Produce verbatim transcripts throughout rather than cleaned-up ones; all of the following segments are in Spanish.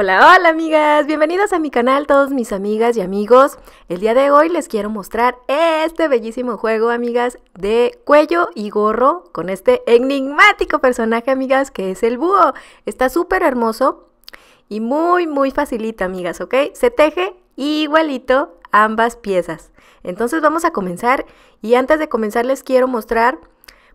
Hola, hola amigas, bienvenidas a mi canal todos mis amigas y amigos. El día de hoy les quiero mostrar este bellísimo juego, amigas, de cuello y gorro con este enigmático personaje, amigas, que es el búho. Está súper hermoso y muy muy facilita, amigas, ¿ok? Se teje igualito ambas piezas. Entonces vamos a comenzar, y antes de comenzar les quiero mostrar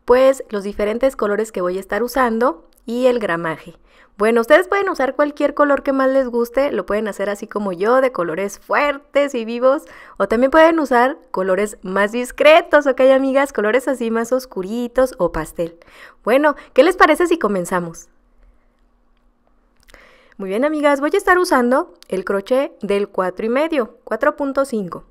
pues los diferentes colores que voy a estar usando y el gramaje. Bueno, ustedes pueden usar cualquier color que más les guste, lo pueden hacer así como yo, de colores fuertes y vivos, o también pueden usar colores más discretos, ¿ok, amigas? Colores así más oscuritos o pastel. Bueno, ¿qué les parece si comenzamos? Muy bien, amigas, voy a estar usando el crochet del cuatro y medio, cuatro punto cinco,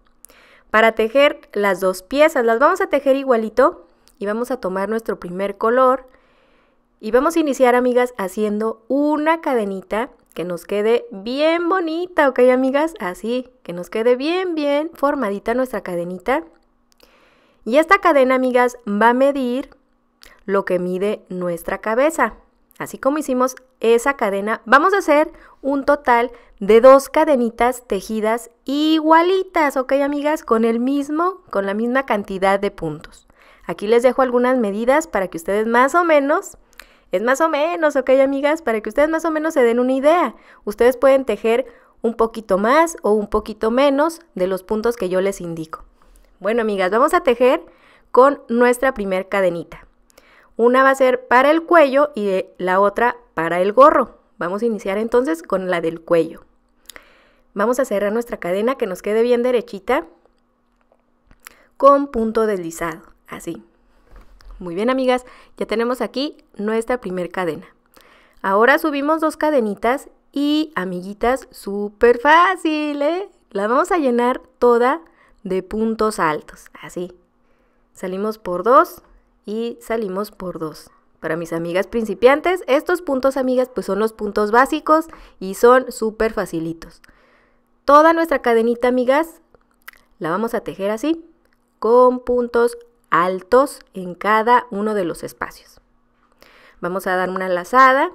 para tejer las dos piezas. Las vamos a tejer igualito y vamos a tomar nuestro primer color. Y vamos a iniciar, amigas, haciendo una cadenita que nos quede bien bonita, ¿ok, amigas? Así, que nos quede bien, bien formadita nuestra cadenita. Y esta cadena, amigas, va a medir lo que mide nuestra cabeza. Así como hicimos esa cadena, vamos a hacer un total de dos cadenitas tejidas igualitas, ¿ok, amigas? Con el mismo, con la misma cantidad de puntos. Aquí les dejo algunas medidas para que ustedes más o menos... Es más o menos, ¿ok, amigas? Para que ustedes más o menos se den una idea. Ustedes pueden tejer un poquito más o un poquito menos de los puntos que yo les indico. Bueno, amigas, vamos a tejer con nuestra primer cadenita. Una va a ser para el cuello y la otra para el gorro. Vamos a iniciar entonces con la del cuello. Vamos a cerrar nuestra cadena que nos quede bien derechita con punto deslizado, así. Muy bien, amigas, ya tenemos aquí nuestra primer cadena. Ahora subimos dos cadenitas y, amiguitas, súper fácil, ¿eh? La vamos a llenar toda de puntos altos, así. Salimos por dos y salimos por dos. Para mis amigas principiantes, estos puntos, amigas, pues son los puntos básicos y son súper facilitos. Toda nuestra cadenita, amigas, la vamos a tejer así, con puntos altos. altos en cada uno de los espacios. Vamos a dar una lazada,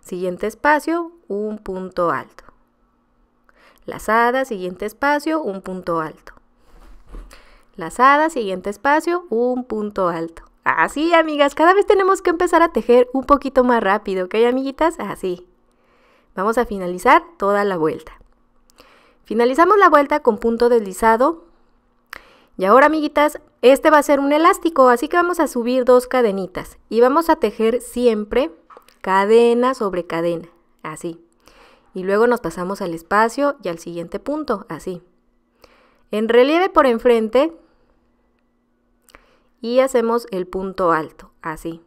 siguiente espacio, un punto alto. Lazada, siguiente espacio, un punto alto. Lazada, siguiente espacio, un punto alto. Así, amigas, cada vez tenemos que empezar a tejer un poquito más rápido, ¿ok, amiguitas? Así. Vamos a finalizar toda la vuelta. Finalizamos la vuelta con punto deslizado. Y ahora, amiguitas, este va a ser un elástico, así que vamos a subir dos cadenitas y vamos a tejer siempre cadena sobre cadena, así. Y luego nos pasamos al espacio y al siguiente punto, así. En relieve por enfrente y hacemos el punto alto, así.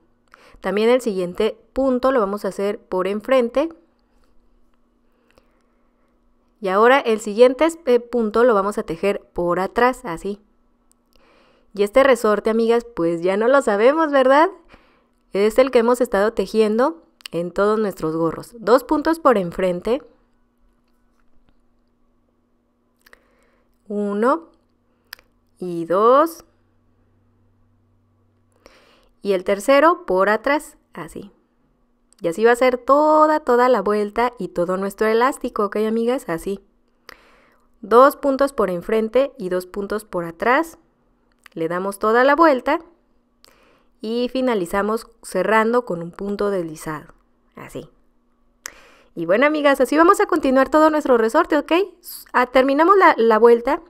También el siguiente punto lo vamos a hacer por enfrente. Y ahora el siguiente punto lo vamos a tejer por atrás, así. Y este resorte, amigas, pues ya no lo sabemos, ¿verdad? Es el que hemos estado tejiendo en todos nuestros gorros. Dos puntos por enfrente. Uno. Y dos. Y el tercero por atrás, así. Y así va a ser toda, toda la vuelta y todo nuestro elástico, ¿ok, amigas? Así. Dos puntos por enfrente y dos puntos por atrás. Le damos toda la vuelta y finalizamos cerrando con un punto deslizado, así. Y bueno, amigas, así vamos a continuar todo nuestro resorte, ¿ok? Ah, terminamos la, la vuelta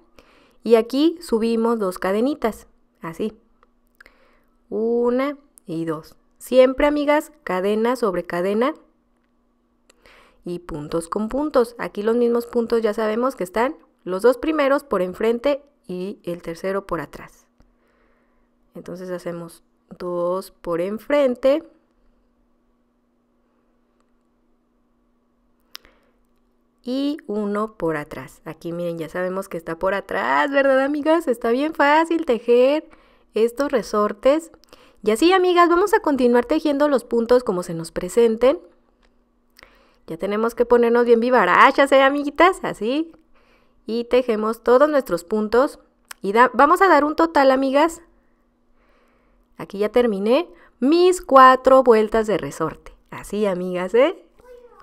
y aquí subimos dos cadenitas, así. Una y dos. Siempre, amigas, cadena sobre cadena y puntos con puntos. Aquí los mismos puntos ya sabemos que están los dos primeros por enfrente y el tercero por atrás. Entonces hacemos dos por enfrente y uno por atrás. Aquí miren, ya sabemos que está por atrás, ¿verdad, amigas? Está bien fácil tejer estos resortes. Y así, amigas, vamos a continuar tejiendo los puntos como se nos presenten. Ya tenemos que ponernos bien vivarachas, ¿eh, amiguitas? Así. Y tejemos todos nuestros puntos y da, vamos a dar un total, amigas. Aquí ya terminé mis cuatro vueltas de resorte. Así, amigas, ¿eh?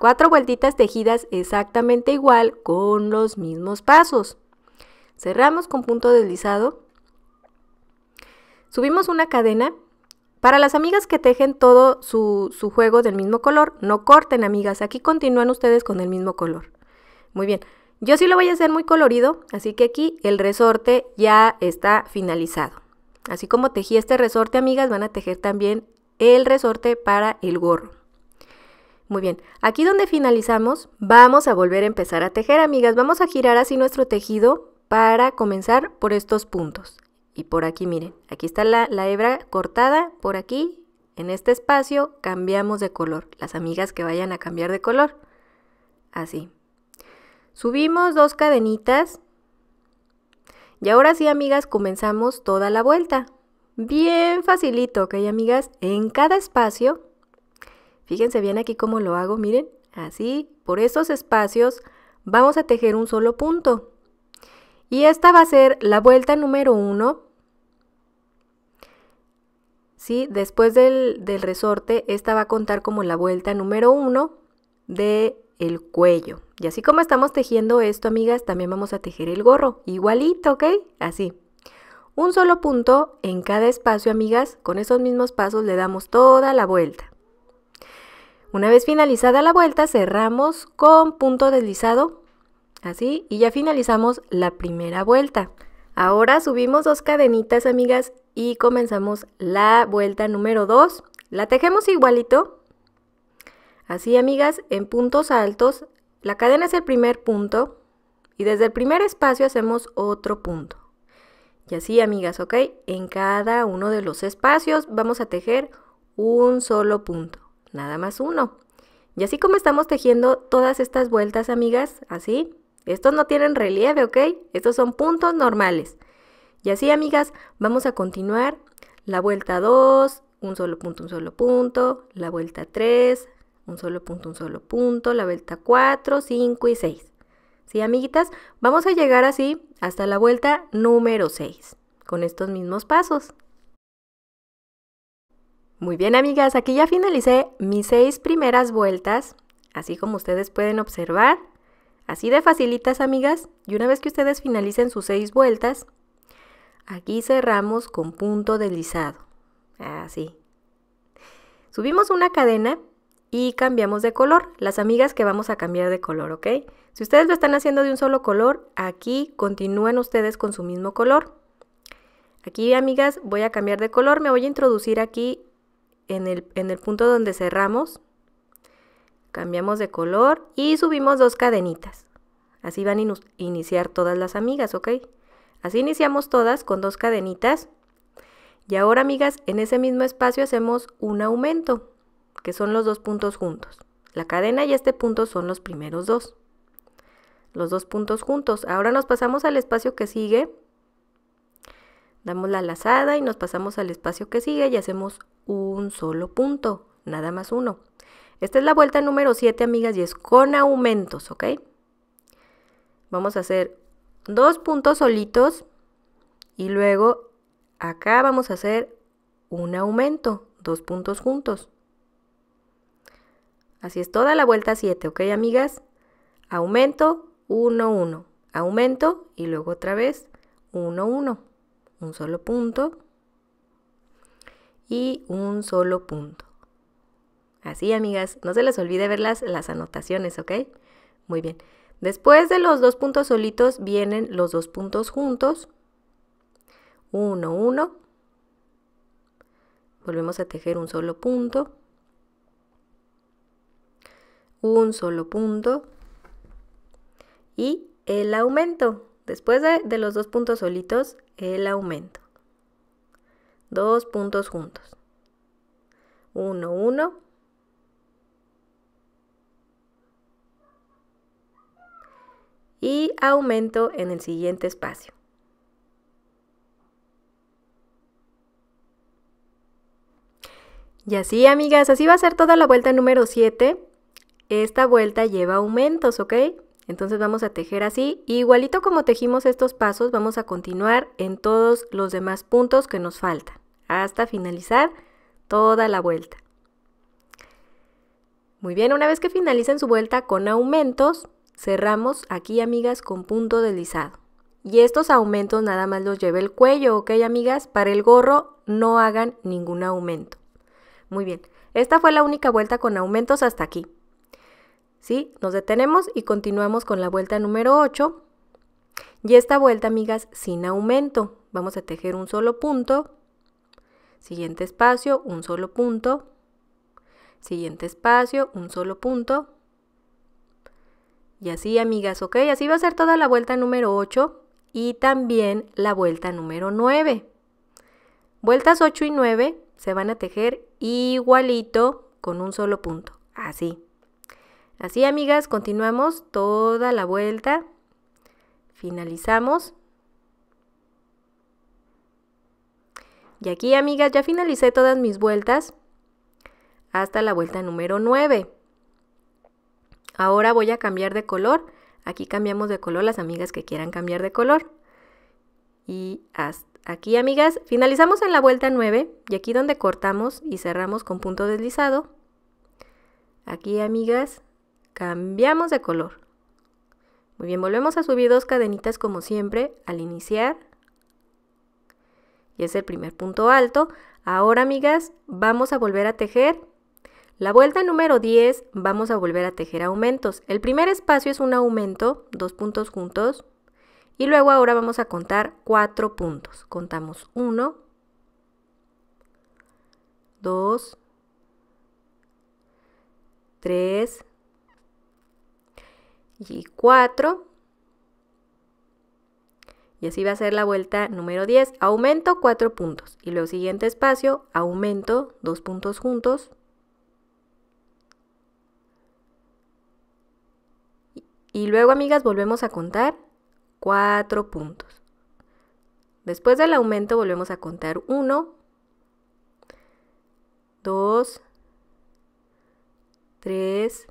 cuatro vueltitas tejidas exactamente igual con los mismos pasos. Cerramos con punto deslizado. Subimos una cadena. Para las amigas que tejen todo su, su juego del mismo color, no corten, amigas, aquí continúan ustedes con el mismo color. Muy bien, yo sí lo voy a hacer muy colorido, así que aquí el resorte ya está finalizado. Así como tejí este resorte, amigas, van a tejer también el resorte para el gorro. Muy bien, aquí donde finalizamos, vamos a volver a empezar a tejer, amigas. Vamos a girar así nuestro tejido para comenzar por estos puntos. Y por aquí, miren, aquí está la, la hebra cortada, por aquí, en este espacio, cambiamos de color. Las amigas que vayan a cambiar de color, así. Subimos dos cadenitas. Y ahora sí, amigas, comenzamos toda la vuelta. Bien facilito, ¿ok, amigas? En cada espacio, fíjense bien aquí cómo lo hago, miren, así, por estos espacios, vamos a tejer un solo punto. Y esta va a ser la vuelta número uno. Sí, después del, del resorte, esta va a contar como la vuelta número uno del cuello. Y así como estamos tejiendo esto, amigas, también vamos a tejer el gorro. Igualito, ¿ok? Así. Un solo punto en cada espacio, amigas. Con esos mismos pasos le damos toda la vuelta. Una vez finalizada la vuelta, cerramos con punto deslizado. Así, y ya finalizamos la primera vuelta. Ahora subimos dos cadenitas, amigas, y comenzamos la vuelta número dos. La tejemos igualito. Así, amigas, en puntos altos. La cadena es el primer punto. Y desde el primer espacio hacemos otro punto. Y así, amigas, ¿ok? En cada uno de los espacios vamos a tejer un solo punto. Nada más uno. Y así como estamos tejiendo todas estas vueltas, amigas, así... Estos no tienen relieve, ¿ok? Estos son puntos normales. Y así, amigas, vamos a continuar la vuelta dos, un solo punto, un solo punto, la vuelta tres, un solo punto, un solo punto, la vuelta cuatro, cinco y seis. ¿Sí, amiguitas? Vamos a llegar así hasta la vuelta número seis, con estos mismos pasos. Muy bien, amigas, aquí ya finalicé mis seis primeras vueltas, así como ustedes pueden observar. Así de facilitas, amigas, y una vez que ustedes finalicen sus seis vueltas, aquí cerramos con punto deslizado, así. Subimos una cadena y cambiamos de color, las amigas que vamos a cambiar de color, ¿ok? Si ustedes lo están haciendo de un solo color, aquí continúan ustedes con su mismo color. Aquí, amigas, voy a cambiar de color, me voy a introducir aquí en el, en el punto donde cerramos. Cambiamos de color y subimos dos cadenitas. Así van a iniciar todas las amigas, ¿ok? Así iniciamos todas con dos cadenitas. Y ahora, amigas, en ese mismo espacio hacemos un aumento, que son los dos puntos juntos. La cadena y este punto son los primeros dos. Los dos puntos juntos. Ahora nos pasamos al espacio que sigue. Damos la lazada y nos pasamos al espacio que sigue y hacemos un solo punto, nada más uno. Esta es la vuelta número siete, amigas, y es con aumentos, ¿ok? Vamos a hacer dos puntos solitos y luego acá vamos a hacer un aumento, dos puntos juntos. Así es toda la vuelta siete, ¿ok, amigas? Aumento, uno, uno. Aumento y luego otra vez, uno, uno. Un solo punto y un solo punto. Así, amigas, no se les olvide ver las, las anotaciones, ¿ok? Muy bien. Después de los dos puntos solitos vienen los dos puntos juntos. Uno, uno. Volvemos a tejer un solo punto. Un solo punto. Y el aumento. Después de, de los dos puntos solitos, el aumento. Dos puntos juntos. Uno, uno. Y aumento en el siguiente espacio. Y así, amigas, así va a ser toda la vuelta número siete. Esta vuelta lleva aumentos, ¿ok? Entonces vamos a tejer así. Igualito como tejimos estos pasos, vamos a continuar en todos los demás puntos que nos faltan, hasta finalizar toda la vuelta. Muy bien, una vez que finalicen su vuelta con aumentos, cerramos aquí, amigas, con punto deslizado. Y estos aumentos nada más los lleve el cuello, ¿ok, amigas? Para el gorro no hagan ningún aumento. Muy bien, esta fue la única vuelta con aumentos hasta aquí. ¿Sí? Nos detenemos y continuamos con la vuelta número ocho. Y esta vuelta, amigas, sin aumento. Vamos a tejer un solo punto, siguiente espacio, un solo punto, siguiente espacio, un solo punto. Y así, amigas, ¿ok? Así va a ser toda la vuelta número ocho y también la vuelta número nueve. Vueltas ocho y nueve se van a tejer igualito con un solo punto, así. Así, amigas, continuamos toda la vuelta, finalizamos. Y aquí, amigas, ya finalicé todas mis vueltas hasta la vuelta número nueve. Ahora voy a cambiar de color. Aquí cambiamos de color las amigas que quieran cambiar de color. Y hasta aquí, amigas, finalizamos en la vuelta nueve. Y aquí donde cortamos y cerramos con punto deslizado. Aquí, amigas, cambiamos de color. Muy bien, volvemos a subir dos cadenitas como siempre al iniciar. Y es el primer punto alto. Ahora, amigas, vamos a volver a tejer. La vuelta número diez vamos a volver a tejer aumentos. El primer espacio es un aumento, dos puntos juntos. Y luego ahora vamos a contar cuatro puntos. Contamos uno, dos, tres y cuatro. Y así va a ser la vuelta número diez. Aumento, cuatro puntos. Y luego siguiente espacio, aumento, dos puntos juntos. Y luego, amigas, volvemos a contar cuatro puntos. Después del aumento volvemos a contar uno, dos, tres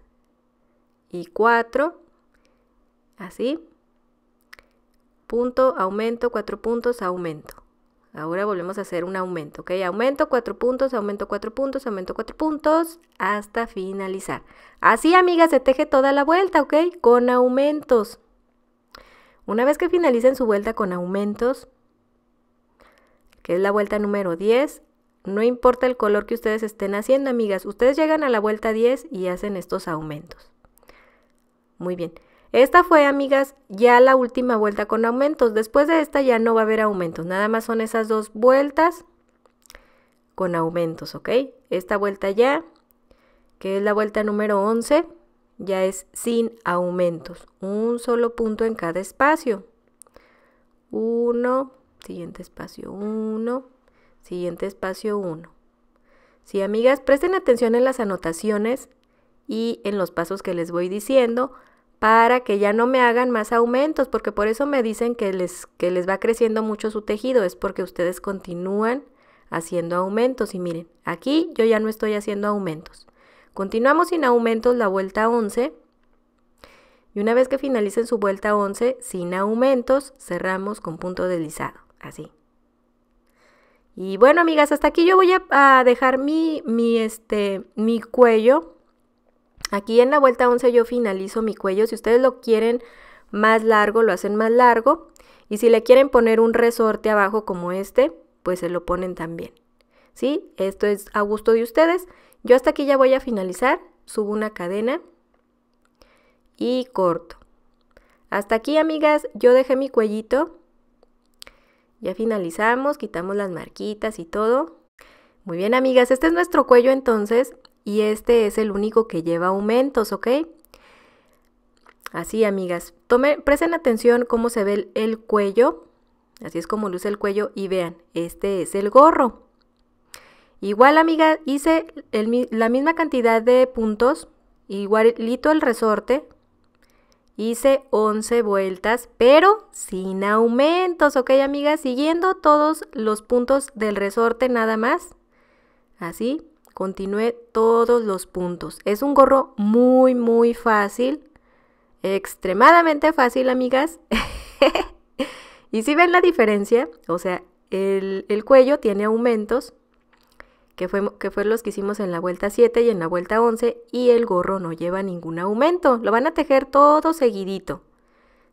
y cuatro. Así. Punto, aumento, cuatro puntos, aumento. Ahora volvemos a hacer un aumento, ¿ok? Aumento, cuatro puntos, aumento, cuatro puntos, aumento, cuatro puntos, hasta finalizar. Así, amigas, se teje toda la vuelta, ¿ok? Con aumentos. Una vez que finalicen su vuelta con aumentos, que es la vuelta número diez, no importa el color que ustedes estén haciendo, amigas, ustedes llegan a la vuelta diez y hacen estos aumentos. Muy bien. Esta fue, amigas, ya la última vuelta con aumentos. Después de esta ya no va a haber aumentos. Nada más son esas dos vueltas con aumentos, ¿ok? Esta vuelta ya, que es la vuelta número once, ya es sin aumentos. Un solo punto en cada espacio. uno, siguiente espacio uno, siguiente espacio uno. Sí, amigas, presten atención en las anotaciones y en los pasos que les voy diciendo, para que ya no me hagan más aumentos, porque por eso me dicen que les, que les va creciendo mucho su tejido, es porque ustedes continúan haciendo aumentos. Y miren, aquí yo ya no estoy haciendo aumentos. Continuamos sin aumentos la vuelta once, y una vez que finalicen su vuelta once, sin aumentos, cerramos con punto deslizado, así. Y bueno, amigas, hasta aquí yo voy a, a dejar mi, mi, este, mi cuello. Aquí en la vuelta once yo finalizo mi cuello. Si ustedes lo quieren más largo, lo hacen más largo. Y si le quieren poner un resorte abajo como este, pues se lo ponen también. ¿Sí? Esto es a gusto de ustedes. Yo hasta aquí ya voy a finalizar. Subo una cadena y corto. Hasta aquí, amigas, yo dejé mi cuellito. Ya finalizamos, quitamos las marquitas y todo. Muy bien, amigas, este es nuestro cuello entonces. Y este es el único que lleva aumentos, ¿ok? Así, amigas. Tomen, presten atención cómo se ve el, el cuello. Así es como luce el cuello. Y vean, este es el gorro. Igual, amigas, hice el, la misma cantidad de puntos. Igualito el resorte. Hice once vueltas, pero sin aumentos, ¿ok, amigas? Siguiendo todos los puntos del resorte nada más. Así. Continué todos los puntos. Es un gorro muy, muy fácil. Extremadamente fácil, amigas. Y si ven la diferencia, o sea, el, el cuello tiene aumentos, que fue, que fue los que hicimos en la vuelta siete y en la vuelta once, y el gorro no lleva ningún aumento. Lo van a tejer todo seguidito,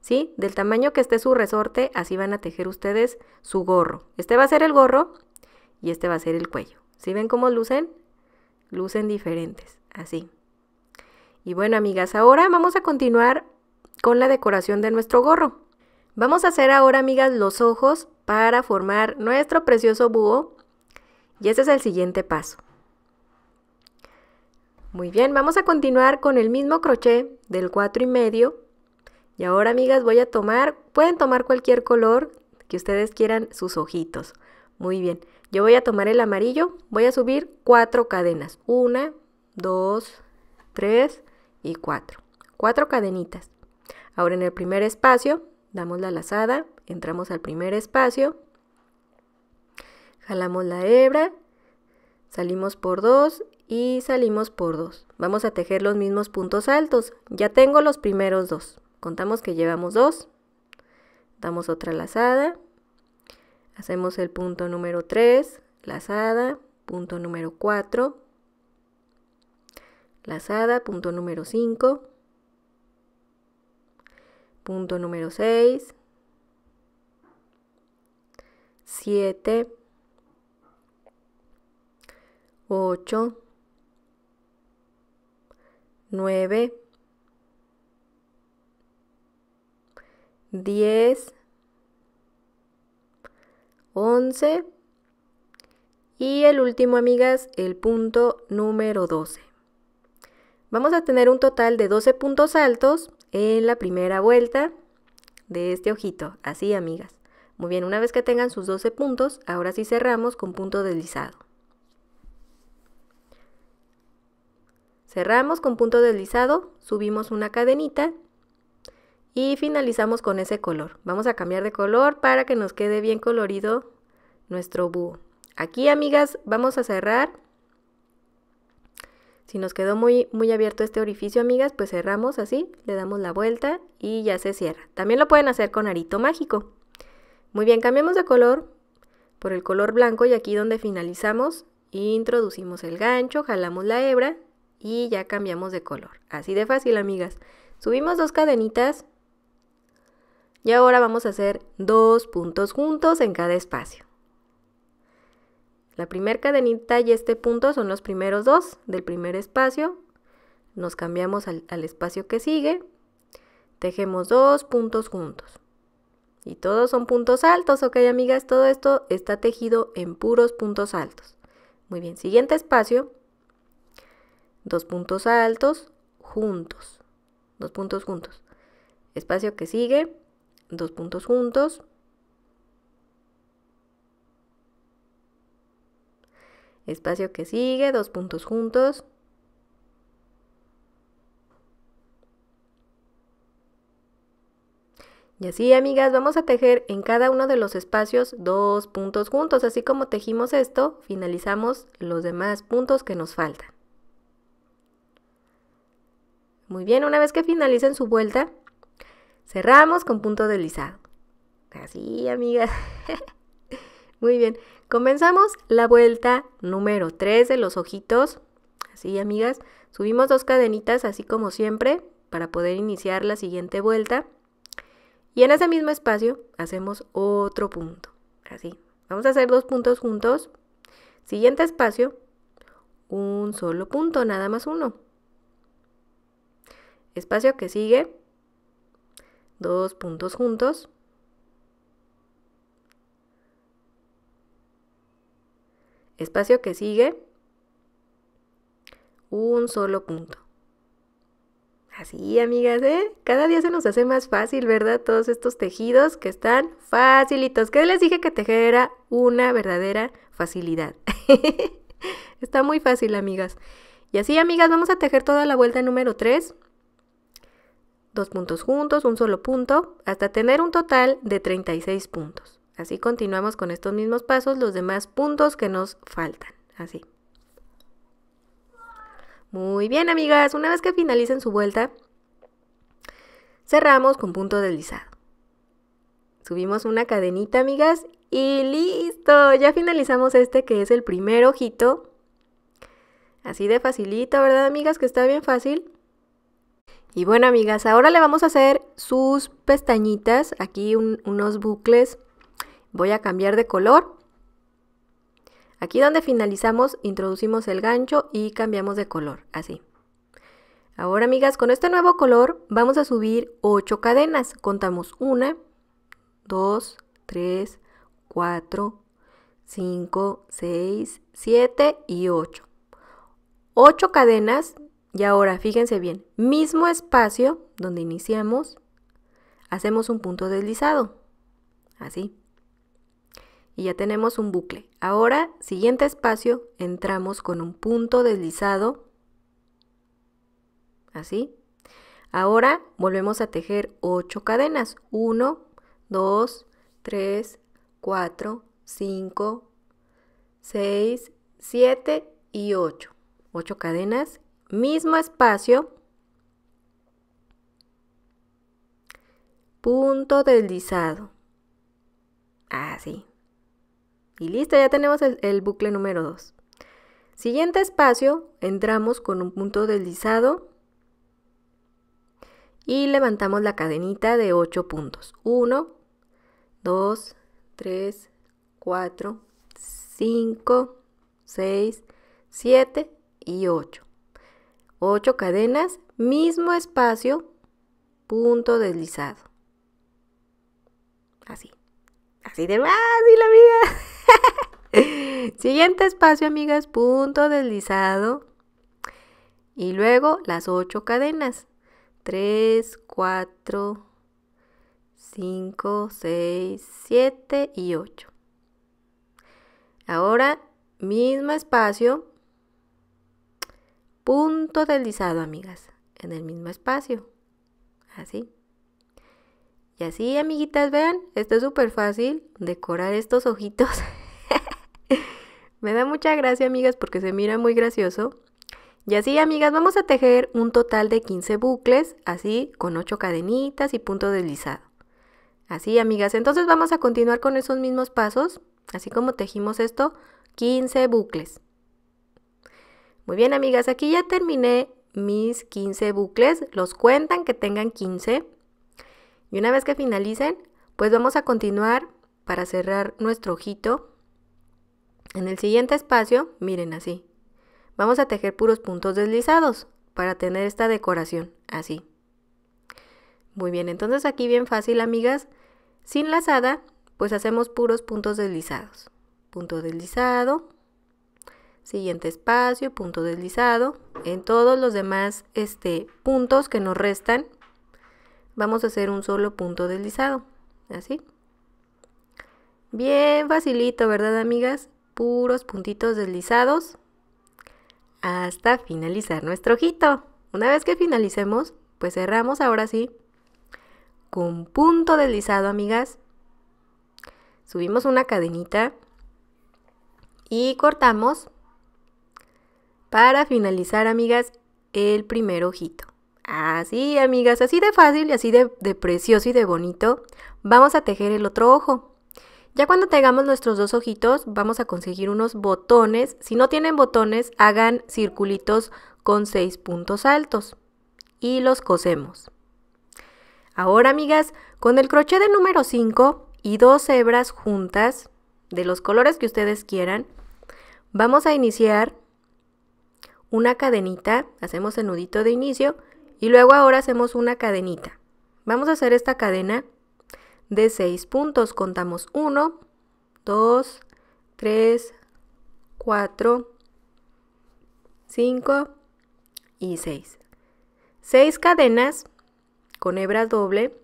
¿sí? Del tamaño que esté su resorte, así van a tejer ustedes su gorro. Este va a ser el gorro y este va a ser el cuello. ¿Sí ven cómo lucen? Lucen diferentes, así. Y bueno, amigas, ahora vamos a continuar con la decoración de nuestro gorro. Vamos a hacer ahora, amigas, los ojos para formar nuestro precioso búho. Y este es el siguiente paso. Muy bien, vamos a continuar con el mismo crochet del cuatro y medio. Y ahora, amigas, voy a tomar, pueden tomar cualquier color que ustedes quieran sus ojitos. Muy bien, yo voy a tomar el amarillo, voy a subir cuatro cadenas. Una, dos, tres y cuatro. Cuatro cadenitas. Ahora en el primer espacio, damos la lazada, entramos al primer espacio, jalamos la hebra, salimos por dos y salimos por dos. Vamos a tejer los mismos puntos altos. Ya tengo los primeros dos. Contamos que llevamos dos, damos otra lazada, hacemos el punto número tres, lazada, punto número cuatro, lazada, punto número cinco, punto número seis, siete, ocho, nueve, diez, once y el último, amigas, el punto número doce. Vamos a tener un total de doce puntos altos en la primera vuelta de este ojito, así, amigas. Muy bien, una vez que tengan sus doce puntos, ahora sí cerramos con punto deslizado. Cerramos con punto deslizado, subimos una cadenita y finalizamos con ese color. Vamos a cambiar de color para que nos quede bien colorido nuestro búho. Aquí, amigas, vamos a cerrar. Si nos quedó muy, muy abierto este orificio, amigas, pues cerramos así, le damos la vuelta y ya se cierra. También lo pueden hacer con arito mágico. Muy bien, cambiamos de color por el color blanco y aquí donde finalizamos, introducimos el gancho, jalamos la hebra y ya cambiamos de color. Así de fácil, amigas. Subimos dos cadenitas. Y ahora vamos a hacer dos puntos juntos en cada espacio. La primera cadenita y este punto son los primeros dos del primer espacio. Nos cambiamos al, al espacio que sigue. Tejemos dos puntos juntos. Y todos son puntos altos, ¿ok, amigas? Todo esto está tejido en puros puntos altos. Muy bien, siguiente espacio. Dos puntos altos juntos. Dos puntos juntos. Espacio que sigue. Dos puntos juntos, espacio que sigue, dos puntos juntos, y así, amigas, vamos a tejer en cada uno de los espacios dos puntos juntos. Así como tejimos esto, finalizamos los demás puntos que nos faltan. Muy bien, una vez que finalicen su vuelta, cerramos con punto deslizado. Así, amigas. Muy bien. Comenzamos la vuelta número tres de los ojitos. Así, amigas. Subimos dos cadenitas, así como siempre, para poder iniciar la siguiente vuelta. Y en ese mismo espacio hacemos otro punto. Así. Vamos a hacer dos puntos juntos. Siguiente espacio. Un solo punto, nada más uno. Espacio que sigue. Dos puntos juntos, espacio que sigue, un solo punto. Así, amigas, ¿eh? Cada día se nos hace más fácil, ¿verdad? Todos estos tejidos que están facilitos. ¿Qué les dije que tejer era una verdadera facilidad? Está muy fácil, amigas. Y así, amigas, vamos a tejer toda la vuelta número tres. Dos puntos juntos, un solo punto, hasta tener un total de treinta y seis puntos. Así continuamos con estos mismos pasos, los demás puntos que nos faltan. Así. Muy bien, amigas, una vez que finalicen su vuelta, cerramos con punto deslizado. Subimos una cadenita, amigas, y listo. Ya finalizamos este que es el primer ojito Así de facilito, ¿verdad, amigas? Que está bien fácil. Y bueno, amigas, ahora le vamos a hacer sus pestañitas, aquí un, unos bucles. Voy a cambiar de color. Aquí donde finalizamos, introducimos el gancho y cambiamos de color, así. Ahora, amigas, con este nuevo color vamos a subir ocho cadenas. Contamos una, dos, tres, cuatro, cinco, seis, siete y ocho. ocho cadenas. Y ahora, fíjense bien, mismo espacio donde iniciamos, hacemos un punto deslizado, así. Y ya tenemos un bucle. Ahora, siguiente espacio, entramos con un punto deslizado, así. Ahora, volvemos a tejer ocho cadenas. uno, dos, tres, cuatro, cinco, seis, siete y ocho. ocho cadenas, mismo espacio, punto deslizado, así. Y listo, ya tenemos el, el bucle número dos. Siguiente espacio, entramos con un punto deslizado y levantamos la cadenita de ocho puntos. uno, dos, tres, cuatro, cinco, seis, siete y ocho. ocho cadenas, mismo espacio, punto deslizado. Así. Así de fácil, amigas. Siguiente espacio, amigas, punto deslizado. Y luego las ocho cadenas. tres, cuatro, cinco, seis, siete y ocho. Ahora, mismo espacio, punto deslizado, amigas, en el mismo espacio, así. Y así, amiguitas, vean, esto es súper fácil, decorar estos ojitos. Me da mucha gracia, amigas, porque se mira muy gracioso. Y así, amigas, vamos a tejer un total de quince bucles, así, con ocho cadenitas y punto deslizado. Así, amigas, entonces vamos a continuar con esos mismos pasos, así como tejimos esto, quince bucles. Muy bien, amigas, aquí ya terminé mis quince bucles, los cuentan que tengan quince. Y una vez que finalicen, pues vamos a continuar para cerrar nuestro ojito. En el siguiente espacio, miren así, vamos a tejer puros puntos deslizados para tener esta decoración, así. Muy bien, entonces aquí bien fácil, amigas, sin lazada, pues hacemos puros puntos deslizados. Punto deslizado. Siguiente espacio, punto deslizado. En todos los demás este, puntos que nos restan, vamos a hacer un solo punto deslizado, así. Bien facilito, ¿verdad, amigas? Puros puntitos deslizados hasta finalizar nuestro ojito. Una vez que finalicemos, pues cerramos ahora sí con punto deslizado, amigas. Subimos una cadenita y cortamos. Para finalizar, amigas, el primer ojito. Así, amigas, así de fácil y así de, de precioso y de bonito. Vamos a tejer el otro ojo. Ya cuando tengamos nuestros dos ojitos, vamos a conseguir unos botones. Si no tienen botones, hagan circulitos con seis puntos altos y los cosemos. Ahora, amigas, con el crochet de número cinco y dos hebras juntas, de los colores que ustedes quieran, vamos a iniciar una cadenita, hacemos el nudito de inicio y luego ahora hacemos una cadenita. Vamos a hacer esta cadena de seis puntos, contamos uno, dos, tres, cuatro, cinco y seis. seis cadenas con hebra doble.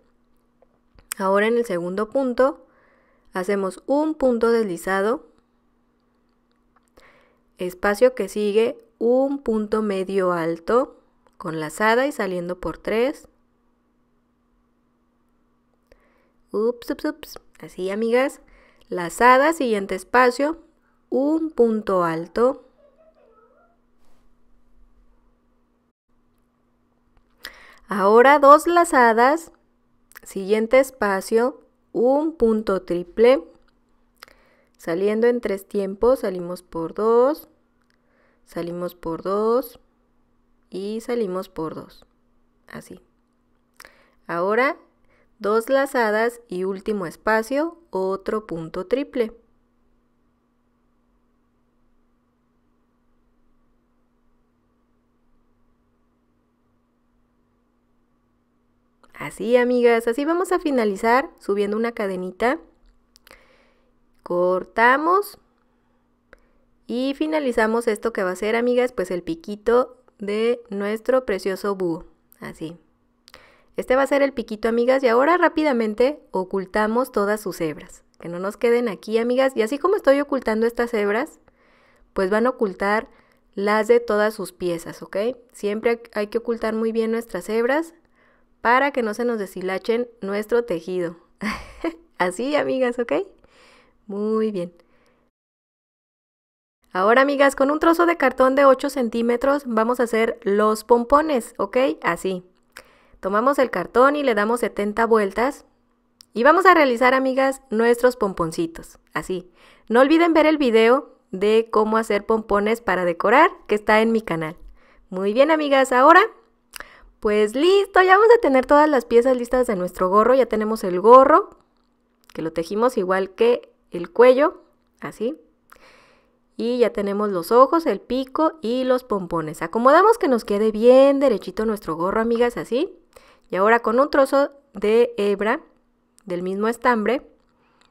Ahora en el segundo punto hacemos un punto deslizado, espacio que sigue un punto medio alto con lazada y saliendo por tres. Ups, ups, ups. Así, amigas. Lazada, siguiente espacio, un punto alto. Ahora dos lazadas, siguiente espacio, un punto triple. Saliendo en tres tiempos, salimos por dos. salimos por dos y salimos por dos, así. Ahora dos lazadas y último espacio, otro punto triple. Así, amigas, así vamos a finalizar subiendo una cadenita, cortamos y finalizamos esto que va a ser, amigas, pues el piquito de nuestro precioso búho, así. Este va a ser el piquito, amigas, y ahora rápidamente ocultamos todas sus hebras, que no nos queden aquí, amigas, y así como estoy ocultando estas hebras, pues van a ocultar las de todas sus piezas, ¿ok? Siempre hay que ocultar muy bien nuestras hebras, para que no se nos deshilachen nuestro tejido. Así, amigas, ¿ok? Muy bien. Ahora, amigas, con un trozo de cartón de ocho centímetros vamos a hacer los pompones, ¿ok? Así. Tomamos el cartón y le damos setenta vueltas. Y vamos a realizar, amigas, nuestros pomponcitos. Así. No olviden ver el video de cómo hacer pompones para decorar, que está en mi canal. Muy bien, amigas, ahora... Pues listo, ya vamos a tener todas las piezas listas de nuestro gorro. Ya tenemos el gorro, que lo tejimos igual que el cuello, así. Y ya tenemos los ojos, el pico y los pompones. Acomodamos que nos quede bien derechito nuestro gorro, amigas, así. Y ahora con un trozo de hebra del mismo estambre,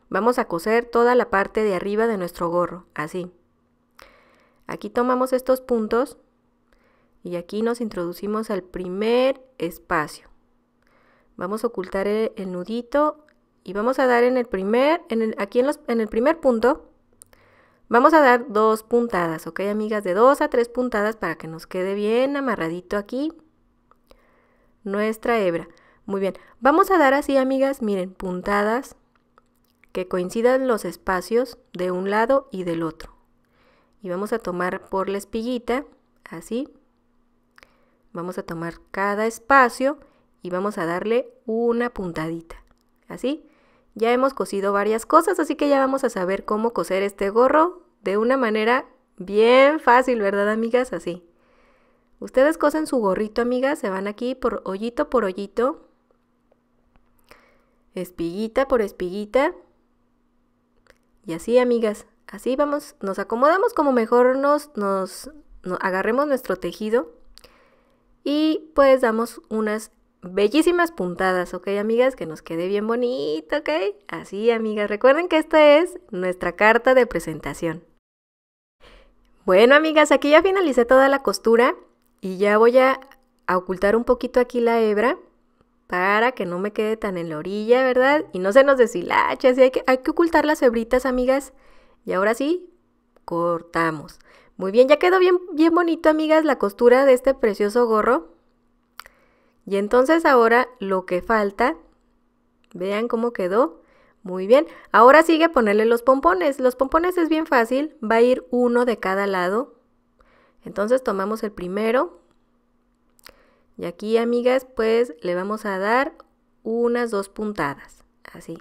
vamos a coser toda la parte de arriba de nuestro gorro, así. Aquí tomamos estos puntos. Y aquí nos introducimos al primer espacio. Vamos a ocultar el, el nudito y vamos a dar en el primer, en el, aquí en, los, en el primer punto, vamos a dar dos puntadas, ¿ok, amigas? De dos a tres puntadas para que nos quede bien amarradito aquí nuestra hebra. Muy bien, vamos a dar así, amigas, miren, puntadas que coincidan los espacios de un lado y del otro. Y vamos a tomar por la espiguita, así. Vamos a tomar cada espacio y vamos a darle una puntadita, así. Ya hemos cosido varias cosas, así que ya vamos a saber cómo coser este gorro de una manera bien fácil, ¿verdad, amigas? Así. Ustedes cosen su gorrito, amigas, se van aquí por hoyito por hoyito, espiguita por espiguita, y así, amigas, así vamos, nos acomodamos como mejor nos, nos, nos agarremos nuestro tejido. Y pues damos unas bellísimas puntadas, ¿ok, amigas? Que nos quede bien bonito, ¿ok? Así, amigas, recuerden que esta es nuestra carta de presentación. Bueno, amigas, aquí ya finalicé toda la costura y ya voy a, a ocultar un poquito aquí la hebra para que no me quede tan en la orilla, ¿verdad? Y no se nos deshilache, así hay que, hay que ocultar las hebritas, amigas. Y ahora sí, cortamos. Muy bien, ya quedó bien, bien bonito, amigas, la costura de este precioso gorro. Y entonces ahora lo que falta, vean cómo quedó, muy bien. Ahora sigue ponerle los pompones, los pompones es bien fácil, va a ir uno de cada lado. Entonces tomamos el primero y aquí, amigas, pues le vamos a dar unas dos puntadas, así.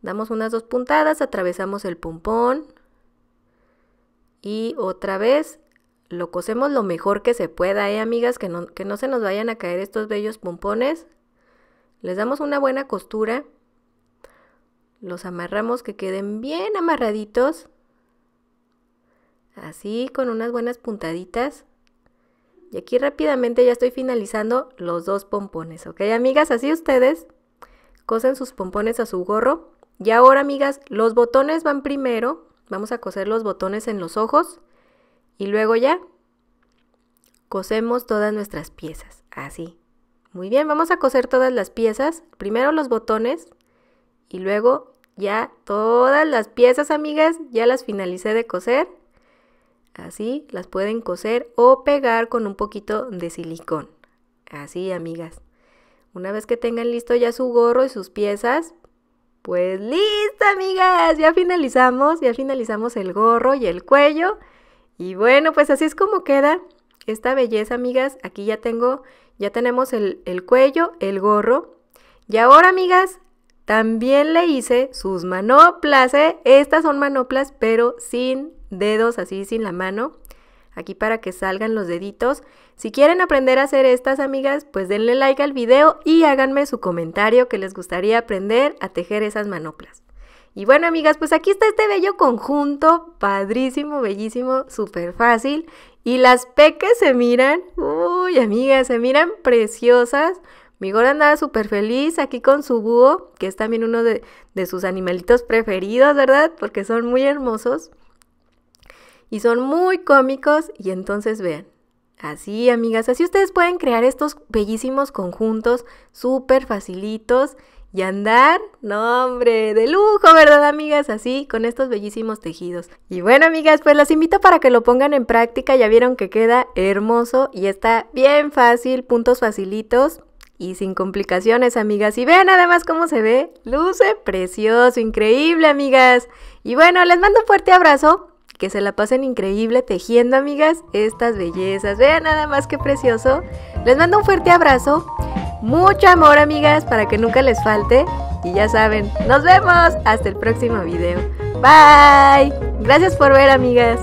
Damos unas dos puntadas, atravesamos el pompón. Y otra vez lo cosemos lo mejor que se pueda, ¿eh, amigas? Que no, que no se nos vayan a caer estos bellos pompones. Les damos una buena costura. Los amarramos que queden bien amarraditos. Así, con unas buenas puntaditas. Y aquí rápidamente ya estoy finalizando los dos pompones, ¿ok, amigas? Así ustedes cosen sus pompones a su gorro. Y ahora, amigas, los botones van primero. Vamos a coser los botones en los ojos y luego ya cosemos todas nuestras piezas, así. Muy bien, vamos a coser todas las piezas, primero los botones y luego ya todas las piezas, amigas, ya las finalicé de coser. Así, las pueden coser o pegar con un poquito de silicón. Así, amigas. Una vez que tengan listo ya su gorro y sus piezas, pues listo, amigas, ya finalizamos, ya finalizamos el gorro y el cuello. Y bueno, pues así es como queda esta belleza, amigas. Aquí ya tengo, ya tenemos el, el cuello, el gorro. Y ahora, amigas, también le hice sus manoplas, ¿eh? Estas son manoplas, pero sin dedos, así sin la mano. aquí para que salgan los deditos. Si quieren aprender a hacer estas, amigas, pues denle like al video y háganme su comentario que les gustaría aprender a tejer esas manoplas. Y bueno, amigas, pues aquí está este bello conjunto, padrísimo, bellísimo, súper fácil. Y las peques se miran, uy, amigas, se miran preciosas. Mi Gora andaba súper feliz aquí con su búho, que es también uno de, de sus animalitos preferidos, ¿verdad? Porque son muy hermosos y son muy cómicos. Y entonces vean, así, amigas, así ustedes pueden crear estos bellísimos conjuntos súper facilitos y andar, no hombre, de lujo, ¿verdad, amigas? Así, con estos bellísimos tejidos. Y bueno, amigas, pues las invito para que lo pongan en práctica. Ya vieron que queda hermoso y está bien fácil, puntos facilitos y sin complicaciones, amigas. Y vean además cómo se ve, luce precioso, increíble, amigas. Y bueno, les mando un fuerte abrazo, que se la pasen increíble tejiendo, amigas, estas bellezas. Vean nada más qué precioso. Les mando un fuerte abrazo, mucho amor, amigas, para que nunca les falte. Y ya saben, nos vemos hasta el próximo video. Bye. Gracias por ver, amigas.